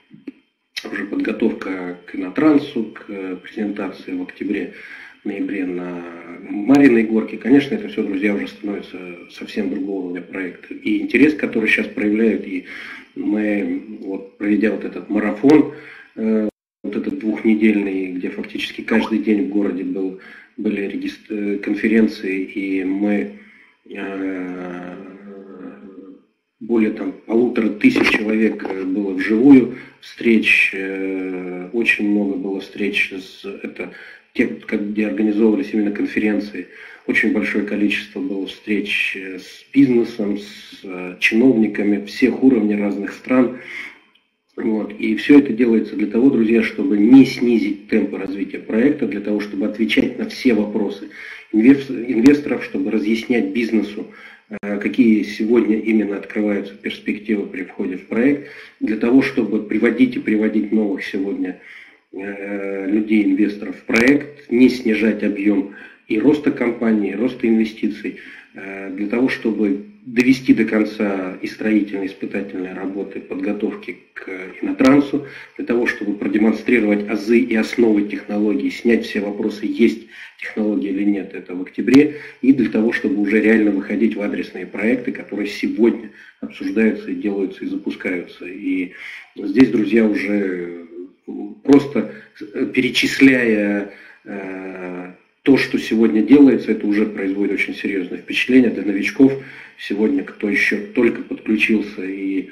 уже подготовка к ИнноТрансу, к презентации в октябре-ноябре на Марьиногорке, конечно, это все, друзья, уже становится совсем другого уровня проекта. И интерес, который сейчас проявляют, и мы, проведя этот марафон, этот двухнедельный, где фактически каждый день в городе были конференции, и мы более 1500 человек было вживую встреч, очень много было встреч где организовывались именно конференции, очень большое количество было встреч с бизнесом, с чиновниками всех уровней разных стран. И все это делается для того, друзья, чтобы не снизить темпы развития проекта, для того, чтобы отвечать на все вопросы инвесторов, чтобы разъяснять бизнесу, какие сегодня именно открываются перспективы при входе в проект, для того, чтобы приводить и приводить новых сегодня людей, инвесторов в проект, не снижать объем и роста компании, и роста инвестиций, для того, чтобы довести до конца и строительной, испытательной работы подготовки к ИнноТрансу, для того, чтобы продемонстрировать азы и основы технологий, снять все вопросы, есть технология или нет, это в октябре, и для того, чтобы уже реально выходить в адресные проекты, которые сегодня обсуждаются и делаются, и запускаются. И здесь, друзья, уже просто перечисляя то, что сегодня делается, это уже производит очень серьезное впечатление для новичков. Сегодня, кто еще только подключился и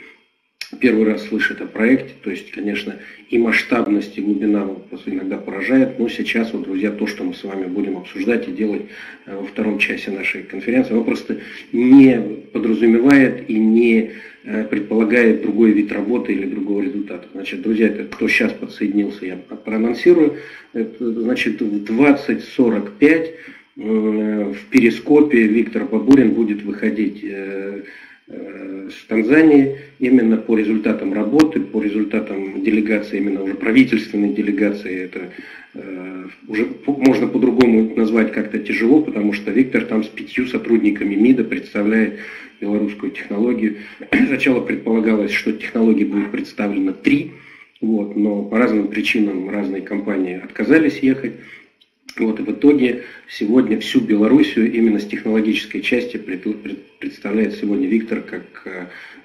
первый раз слышит о проекте, то есть, конечно, и масштабность, и глубина иногда поражает, но сейчас, друзья, то, что мы с вами будем обсуждать и делать во втором часе нашей конференции, оно просто не подразумевает и не предполагает другой вид работы или другого результата. Значит, друзья, это кто сейчас подсоединился, я проанонсирую, это, значит, в 20:45 в Перископе Виктор Бабурин будет выходить с Танзании именно по результатам работы, по результатам делегации, именно уже правительственной делегации. Это уже можно по-другому назвать как-то тяжело, потому что Виктор там с 5 сотрудниками МИДа представляет белорусскую технологию. Сначала предполагалось, что технологий будет представлено 3, но по разным причинам разные компании отказались ехать. И в итоге сегодня всю Белоруссию именно с технологической части представляет сегодня Виктор как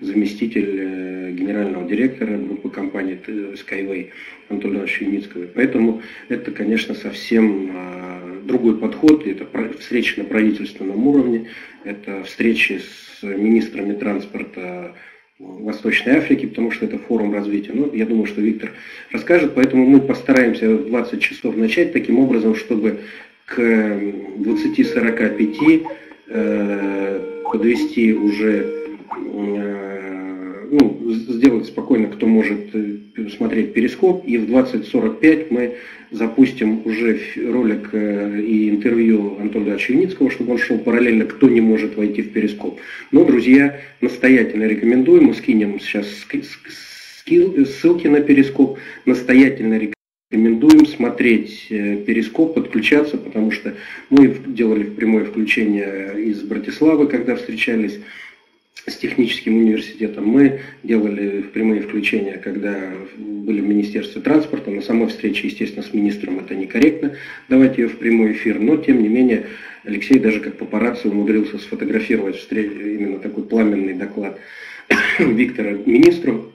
заместитель генерального директора группы компании Skyway Анатолия Эдуардовича Юницкого. Поэтому это, конечно, совсем другой подход. Это встречи на правительственном уровне, это встречи с министрами транспорта Восточной Африки, потому что это форум развития. Но я думаю, что Виктор расскажет, поэтому мы постараемся в 20 часов начать таким образом, чтобы к 20:45 подвести уже, сделать спокойно, кто может смотреть Перископ, и в 20:45 мы запустим уже ролик и интервью Анатолия Эдуардовича Юницкого, чтобы он шел параллельно, кто не может войти в Перископ. Но, друзья, настоятельно рекомендую, мы скинем сейчас ссылки на Перископ, настоятельно рекомендуем смотреть Перископ, подключаться, потому что мы делали прямое включение из Братиславы, когда встречались с техническим университетом, мы делали прямые включения, когда были в Министерстве транспорта, на самой встрече, естественно, с министром это некорректно, давать ее в прямой эфир, но, тем не менее, Алексей даже как папарацци умудрился сфотографировать именно такой пламенный доклад Виктора министру.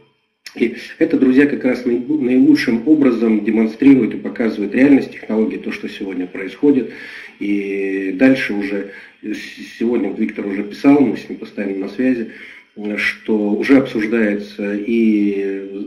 И это, друзья, как раз наилучшим образом демонстрирует и показывает реальность технологии, то, что сегодня происходит. И дальше уже, сегодня Виктор уже писал, мы с ним постоянно на связи, что уже обсуждается и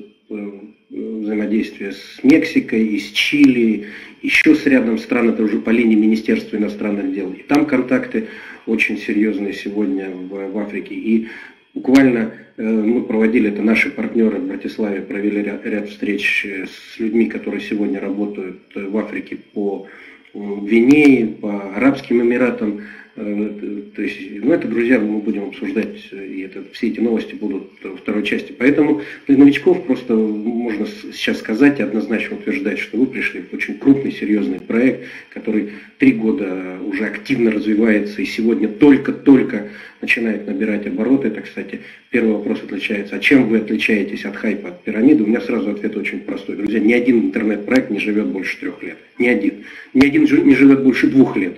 взаимодействие с Мексикой, и с Чили, еще с рядом стран, это уже по линии Министерства иностранных дел. И там контакты очень серьезные сегодня в Африке. И буквально мы проводили, это наши партнеры в Братиславе, провели ряд встреч с людьми, которые сегодня работают в Африке по Гвинее, по Арабским Эмиратам. То есть, ну это, друзья, мы будем обсуждать, и это, все эти новости будут во второй части. Поэтому для новичков просто можно сейчас сказать и однозначно утверждать, что вы пришли в очень крупный, серьезный проект, который 3 года уже активно развивается и сегодня только-только начинает набирать обороты. Это, кстати, первый вопрос отличается. А чем вы отличаетесь от хайпа, от пирамиды? У меня сразу ответ очень простой. Друзья, ни один интернет-проект не живет больше 3 лет. Ни один. Ни один не живет больше 2 лет.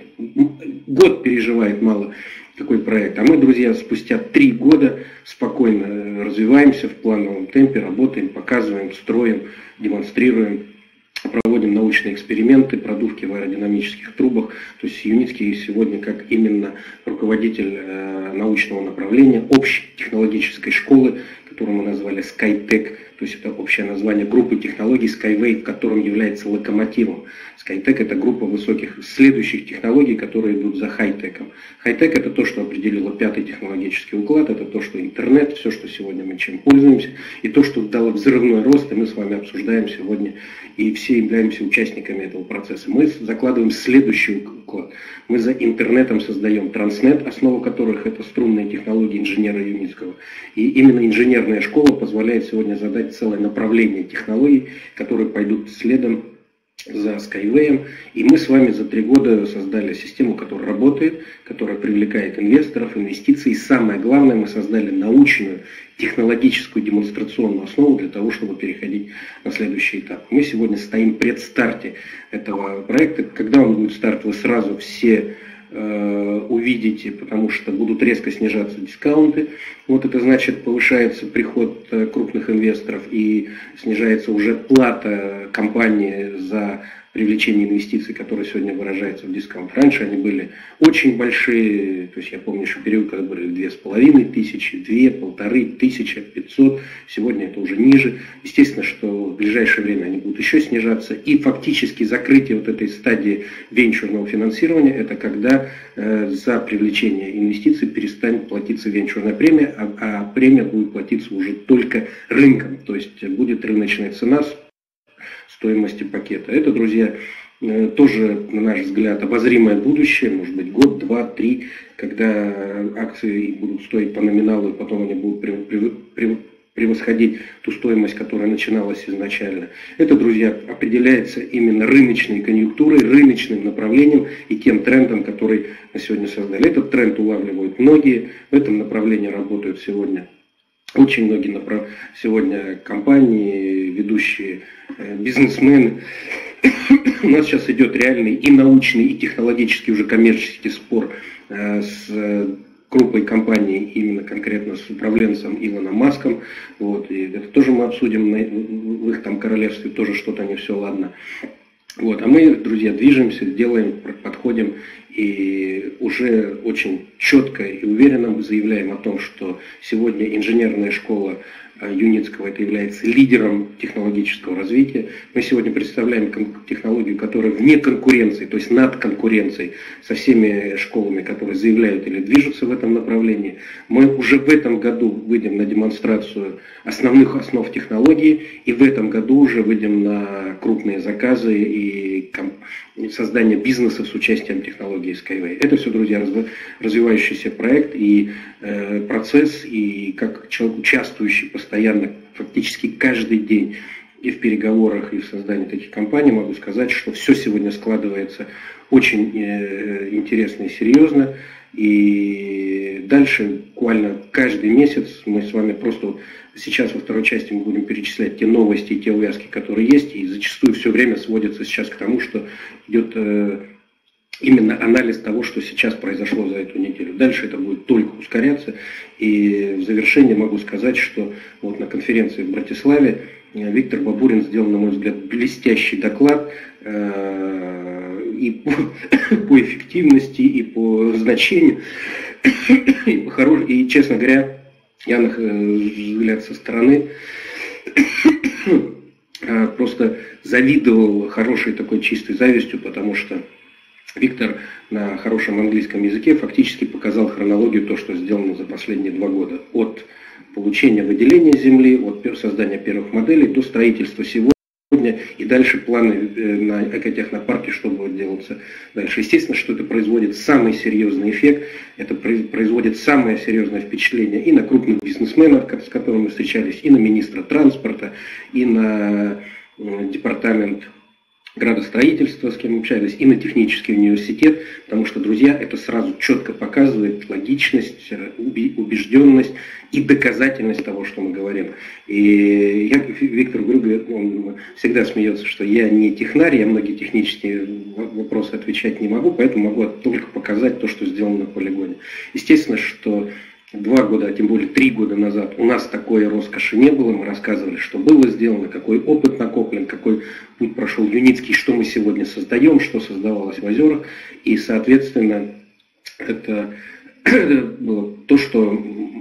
Год переживает мало такой проект. А мы, друзья, спустя 3 года спокойно развиваемся в плановом темпе, работаем, показываем, строим, демонстрируем, проводим научные эксперименты, продувки в аэродинамических трубах. То есть Юницкий сегодня как именно руководитель научного направления общей технологической школы, которую мы назвали SkyTech, то есть это общее название группы технологий Skyway, которым является локомотивом. SkyTech — это группа высоких следующих технологий, которые идут за хай-теком. Хай-тек — это то, что определило 5-й технологический уклад, это то, что интернет, все, что сегодня мы чем пользуемся, и то, что дало взрывной рост, и мы с вами обсуждаем сегодня, и все являемся участниками этого процесса. Мы закладываем следующий уклад. Мы за интернетом создаем Transnet, основа которых — это струнные технологии инженера Юницкого. И именно инженерная школа позволяет сегодня задать целое направление технологий, которые пойдут следом за Skyway, и мы с вами за 3 года создали систему, которая работает, которая привлекает инвесторов, инвестиций, и самое главное, мы создали научную, технологическую, демонстрационную основу для того, чтобы переходить на следующий этап. Мы сегодня стоим в предстарте этого проекта. Когда он будет старт, вы сразу все увидите, потому что будут резко снижаться дискаунты. Вот это значит, повышается приход крупных инвесторов и снижается уже плата компании за привлечение инвестиций, которые сегодня выражаются в дискаунт. Раньше они были очень большие, то есть я помню еще период, когда были 2500, 2500, 1500, сегодня это уже ниже. Естественно, что в ближайшее время они будут еще снижаться, и фактически закрытие вот этой стадии венчурного финансирования, это когда за привлечение инвестиций перестанет платиться венчурная премия, а премия будет платиться уже только рынком, то есть будет рыночная цена стоимости пакета. Это, друзья, тоже, на наш взгляд, обозримое будущее, может быть, год, два, три, когда акции будут стоить по номиналу, и потом они будут превосходить ту стоимость, которая начиналась изначально. Это, друзья, определяется именно рыночной конъюнктурой, рыночным направлением и тем трендом, который мы сегодня создали. Этот тренд улавливают многие, в этом направлении работают сегодня очень многие сегодня компании, ведущие бизнесмены. У нас сейчас идет реальный и научный, и технологический уже коммерческий спор с крупной компанией, именно конкретно с управленцем Илоном Маском. Вот, и это тоже мы обсудим в их там королевстве, тоже что-то не все ладно. Вот, а мы, друзья, движемся, делаем, подходим и уже очень четко и уверенно мы заявляем о том, что сегодня инженерная школа Юницкого это является лидером технологического развития. Мы сегодня представляем технологию, которая вне конкуренции, то есть над конкуренцией со всеми школами, которые заявляют или движутся в этом направлении. Мы уже в этом году выйдем на демонстрацию основных основ технологии, и в этом году уже выйдем на крупные заказы и создание бизнеса с участием технологии Skyway. Это все, друзья, развивающийся проект и процесс, и как человек, участвующий постоянно, фактически каждый день и в переговорах, и в создании таких компаний, могу сказать, что все сегодня складывается очень интересно и серьезно. И дальше буквально каждый месяц мы с вами просто сейчас во второй части мы будем перечислять те новости и те увязки, которые есть, и зачастую все время сводится сейчас к тому, что идет именно анализ того, что сейчас произошло за эту неделю. Дальше это будет только ускоряться. И в завершение могу сказать, что вот на конференции в Братиславе Виктор Бабурин сделал, на мой взгляд, блестящий доклад и по эффективности, и по значению, и по хорошему. И, честно говоря, я, на взгляд со стороны, просто завидовал хорошей такой чистой завистью, потому что Виктор на хорошем английском языке фактически показал хронологию то, что сделано за последние 2 года. От получения выделения земли, от создания первых моделей до строительства сегодня. И дальше планы на экотехнопарке, что будет делаться дальше. Естественно, что это производит самый серьезный эффект, это производит самое серьезное впечатление и на крупных бизнесменов, с которыми мы встречались, и на министра транспорта, и на департамент градостроительства, с кем общались, и на технический университет, потому что, друзья, это сразу четко показывает логичность, убежденность и доказательность того, что мы говорим. И я, Виктор Грюгер, он всегда смеется, что я не технарь, я многие технические вопросы отвечать не могу, поэтому могу только показать то, что сделано на полигоне. Естественно, что 2 года, а тем более 3 года назад у нас такой роскоши не было, мы рассказывали, что было сделано, какой опыт накоплен, какой путь прошел Юницкий, что мы сегодня создаем, что создавалось в Озерах, и, соответственно, это было то, что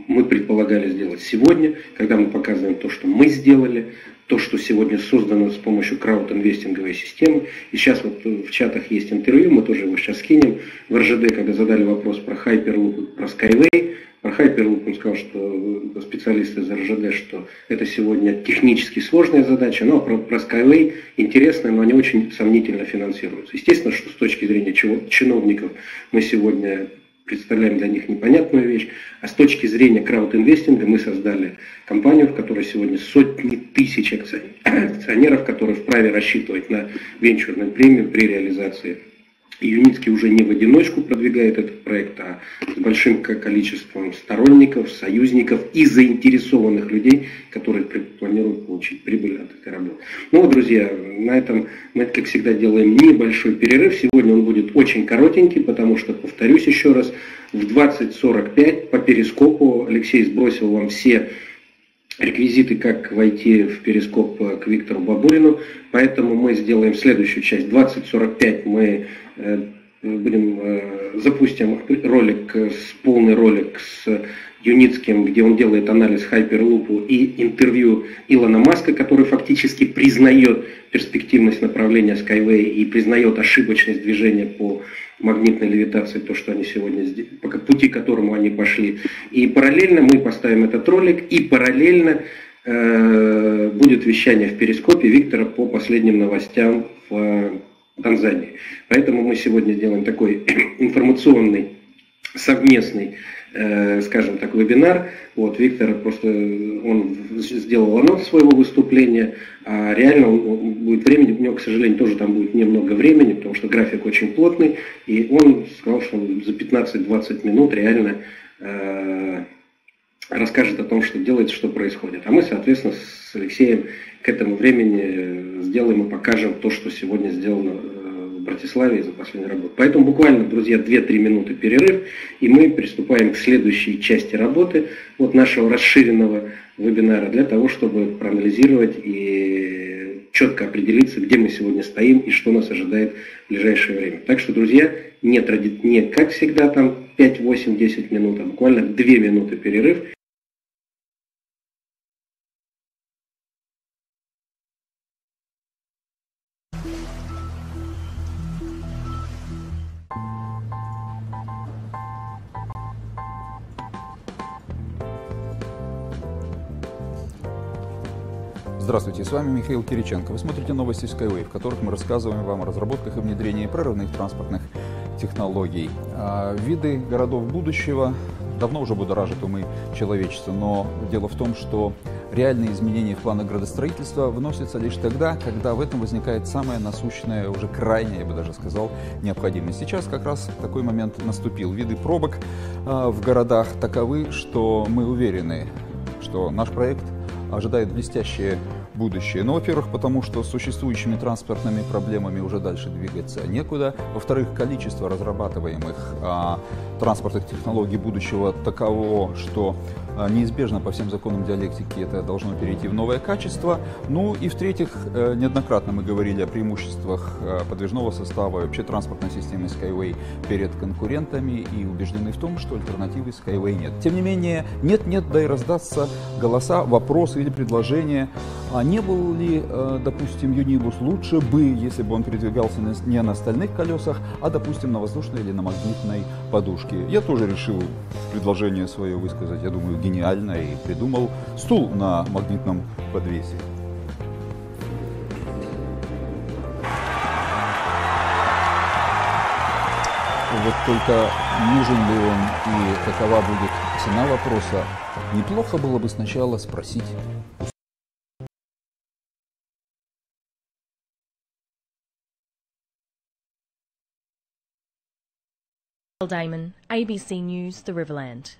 мы предполагали сделать сегодня, когда мы показываем то, что мы сделали, то, что сегодня создано с помощью краудинвестинговой системы. И сейчас вот в чатах есть интервью, мы тоже его сейчас скинем. В РЖД, когда задали вопрос про Hyperloop, про Skyway, про Hyperloop он сказал, что специалист из РЖД, что это сегодня технически сложная задача, но про Skyway интересная, но они очень сомнительно финансируются. Естественно, что с точки зрения чиновников мы сегодня представляем для них непонятную вещь, а с точки зрения краудинвестинга мы создали компанию, в которой сегодня сотни тысяч акционеров, которые вправе рассчитывать на венчурную премию при реализации. И Юницкий уже не в одиночку продвигает этот проект, а с большим количеством сторонников, союзников и заинтересованных людей, которые планируют получить прибыль от этой работы. Ну вот, друзья, на этом мы, как всегда, делаем небольшой перерыв. Сегодня он будет очень коротенький, потому что, повторюсь еще раз, в 20:45 по Перископу Алексей сбросил вам все реквизиты, как войти в Перископ к Виктору Бабурину, поэтому мы сделаем следующую часть. 20:45 мы запустим ролик, полный ролик с Юницким, где он делает анализ Hyperloop и интервью Илона Маска, который фактически признает перспективность направления Skyway и признает ошибочность движения по магнитной левитации, то, что они сегодня сделали, по пути, к которому они пошли. И параллельно мы поставим этот ролик, и параллельно будет вещание в Перископе Виктора по последним новостям в Танзании. Поэтому мы сегодня делаем такой информационный совместный, скажем так, вебинар. Вот Виктор просто он сделал анонс своего выступления, а реально он будет времени, у него, к сожалению, тоже там будет немного времени, потому что график очень плотный, и он сказал, что он за 15-20 минут реально расскажет о том, что делается, что происходит. А мы, соответственно, с Алексеем к этому времени сделаем и покажем то, что сегодня сделано в Братиславе за последнюю работу. Поэтому буквально, друзья, 2-3 минуты перерыв, и мы приступаем к следующей части работы вот нашего расширенного вебинара для того, чтобы проанализировать и четко определиться, где мы сегодня стоим и что нас ожидает в ближайшее время. Так что, друзья, не как всегда там 5-8-10 минут, а буквально 2 минуты перерыв. Здравствуйте, с вами Михаил Кириченко. Вы смотрите новости Skyway, в которых мы рассказываем вам о разработках и внедрении прорывных транспортных технологий. Виды городов будущего давно уже будоражат умы человечества, но дело в том, что реальные изменения в планах градостроительства вносятся лишь тогда, когда в этом возникает самая насущная, уже крайняя, я бы даже сказал, необходимость. Сейчас как раз такой момент наступил. Виды пробок в городах таковы, что мы уверены, что наш проект ожидает блестящее будущее. Ну, во-первых, потому что с существующими транспортными проблемами уже дальше двигаться некуда. Во-вторых, количество разрабатываемых транспортных технологий будущего таково, что неизбежно по всем законам диалектики это должно перейти в новое качество. Ну и в-третьих, неоднократно мы говорили о преимуществах подвижного состава и вообще транспортной системы Skyway перед конкурентами и убеждены в том, что альтернативы Skyway нет. Тем не менее, нет-нет, да и раздастся голоса, вопросы или предложения, Не был ли, допустим, юнибус лучше бы, если бы он передвигался не на стальных колесах, а, допустим, на воздушной или на магнитной подушке? Я тоже решил предложение свое высказать, я думаю, гениально, и придумал стул на магнитном подвесе. Вот только нужен ли он и какова будет цена вопроса, неплохо было бы сначала спросить. Damon, ABC News, The Riverland.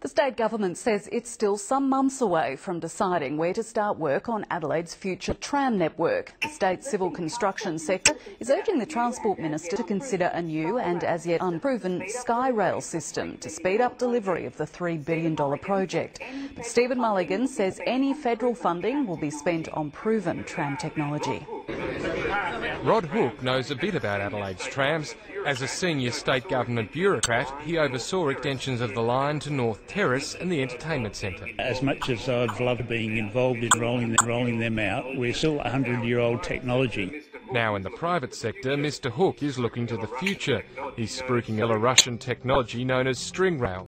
The state government says it's still some months away from deciding where to start work on Adelaide's future tram network. The state's civil construction sector is urging the Transport Minister to consider a new and as yet unproven SkyRail system to speed up delivery of the $3 billion project. But Stephen Mulligan says any federal funding will be spent on proven tram technology. Rod Huck knows a bit about Adelaide's trams. As a senior state government bureaucrat, he oversaw extensions of the line to North Terrace and the Entertainment Centre. As much as I've loved being involved in rolling them out, we're still a 100-year-old technology. Now in the private sector, Mr Hook is looking to the future. He's spruiking a Russian technology known as string rail.